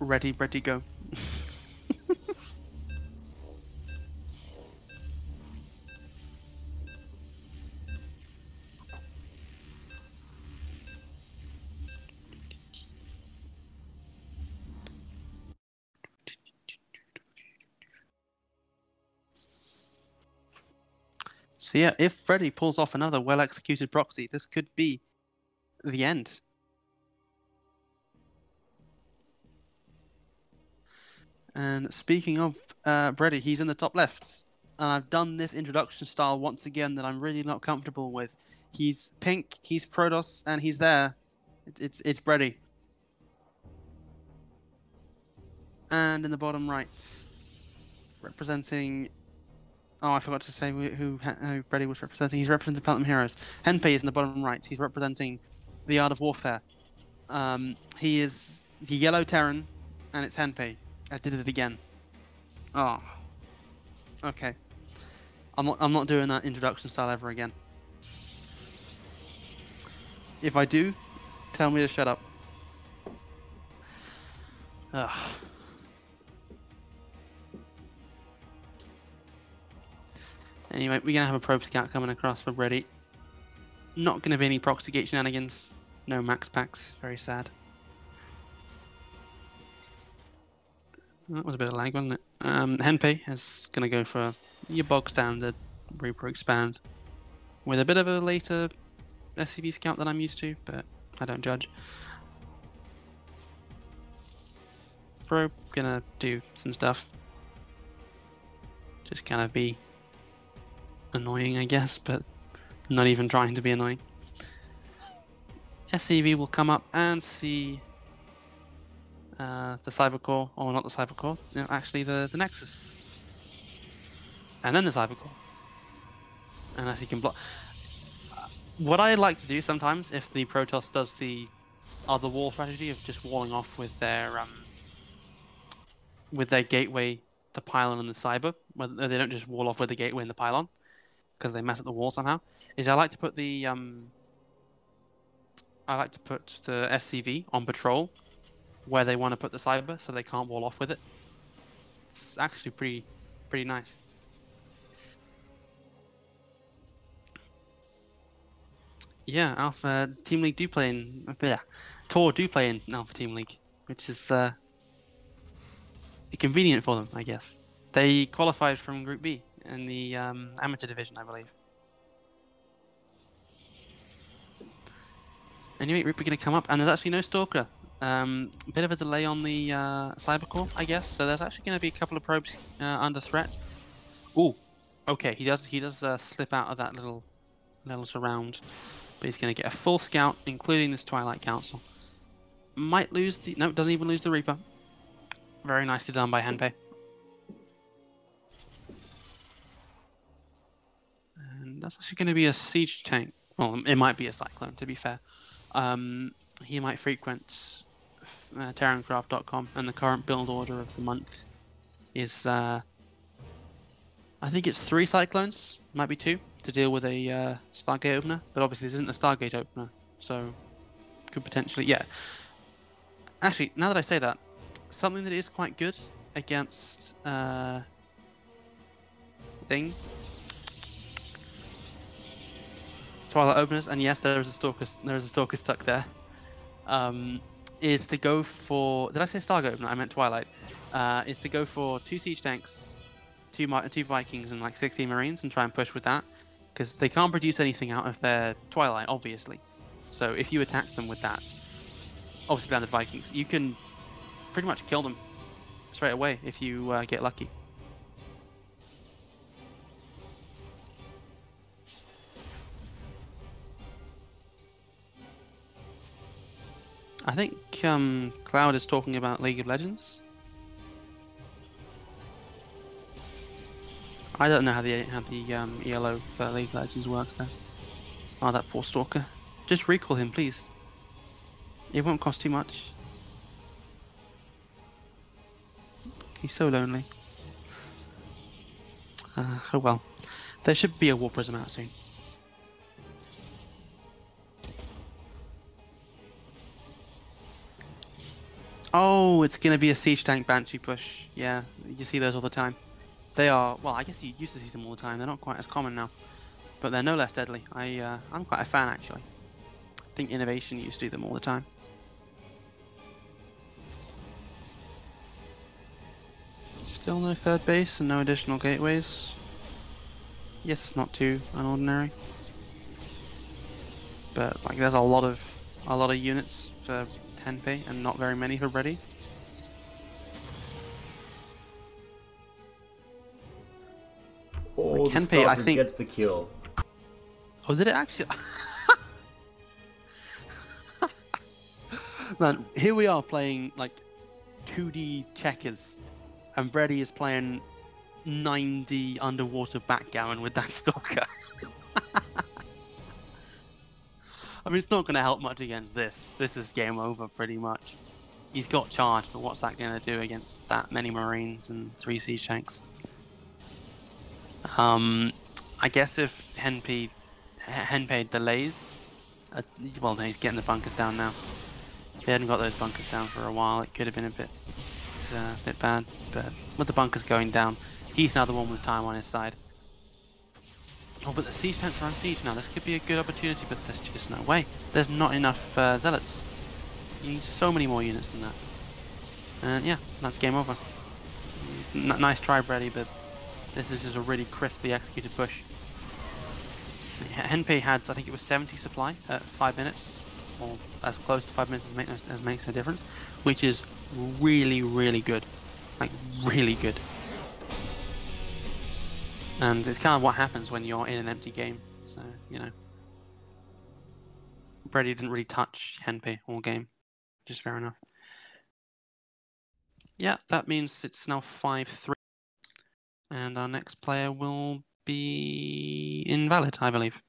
Ready, go. So yeah, if Freddy pulls off another well-executed proxy, this could be the end. And speaking of Freddy, he's in the top lefts. And I've done this introduction style once again that I'm really not comfortable with. He's pink, he's Protoss, and he's there. It's Freddy. And in the bottom right, representing... Oh, I forgot to say who Freddy was representing. He's representing Platinum Heroes. Henpei is in the bottom right. He's representing the Art of Warfare. He is the yellow Terran, and it's Henpei. I did it again. Oh. Okay. I'm not doing that introduction style ever again. If I do, tell me to shut up. Ugh. Anyway, we're going to have a probe scout coming across for Freddy. Not going to be any proxy gate shenanigans. No max packs. Very sad. That was a bit of lag, wasn't it? Henpei is going to go for your bog standard Reaper Expand. With a bit of a later SCV scout that I'm used to, but I don't judge. Probe going to do some stuff. Just kind of be... annoying, I guess, but not even trying to be annoying. SCV will come up and see the Cybercore, or not the Cybercore, no, actually the Nexus. And then the Cybercore. And if he can block... What I like to do sometimes, if the Protoss does the other wall strategy of just walling off with their gateway, the pylon, and the Cyber, whether they don't just wall off with the gateway and the pylon, because they mess up the wall somehow, is I like to put the SCV on patrol where they want to put the Cyber, so they can't wall off with it. It's actually pretty nice. Yeah, Alpha Team League do play in Tor do play in Alpha Team League, which is convenient for them, I guess. They qualified from Group B. In the amateur division, I believe. Anyway, Reaper going to come up, and there's actually no Stalker. A bit of a delay on the Cybercore, I guess. So there's actually going to be a couple of probes under threat. Ooh, okay, he does slip out of that little surround, but he's going to get a full scout, including this Twilight Council. Might lose the no, doesn't even lose the Reaper. Very nicely done by Henpei. That's actually going to be a siege tank. Well, it might be a cyclone, to be fair. He might frequent TerranCraft.com, and the current build order of the month is... I think it's 3 cyclones, might be 2, to deal with a Stargate opener. But obviously this isn't a Stargate opener, so could potentially... Yeah. Actually, now that I say that, something that is quite good against... thing... Twilight openers, and yes, there is a stalker stuck there. Is to go for, did I say Stargate opener? I meant Twilight. Is to go for 2 siege tanks, 2 Vikings, and like 16 Marines, and try and push with that, because they can't produce anything out of their Twilight, obviously. So if you attack them with that, obviously landed Vikings, you can pretty much kill them straight away if you get lucky. I think Cloud is talking about League of Legends. I don't know how the ELO for League of Legends works there. Oh, that poor Stalker. Just recall him, please. It won't cost too much. He's so lonely. Oh well. There should be a War Prism out soon. Oh, it's gonna be a siege tank banshee push. Yeah, you see those all the time. They are, well, I guess you used to see them all the time. They're not quite as common now, but they're no less deadly. I'm quite a fan actually. I think Innovation used to do them all the time. Still no third base and no additional gateways. Yes, it's not too unordinary, but like there's a lot of units for Henpei and not very many for Ready. Oh, like Henpei, I think gets the kill. Oh, did it actually? Man, here we are playing like 2D checkers, and Ready is playing 9D underwater backgammon with that stalker. I mean, it's not going to help much against this. This is game over pretty much. He's got charge, but what's that going to do against that many Marines and 3 siege tanks? I guess if Henpei delays, well, no, he's getting the bunkers down now. If he hadn't got those bunkers down for a while, it could have been a bit bad. But with the bunkers going down, he's now the one with time on his side. Oh, but the siege tanks are on siege now. This could be a good opportunity, but there's just no way. There's not enough zealots. You need so many more units than that. And yeah, that's game over. Nice try, Brady, but this is just a really crisply executed push. Henpei had, I think it was 70 supply at 5 minutes, or as close to 5 minutes as makes a difference, which is really, really good. Like, really good. And it's kind of what happens when you're in an empty game, so, you know. Brady didn't really touch Henpei all game, which is fair enough. Yeah, that means it's now 5-3, and our next player will be invalid, I believe.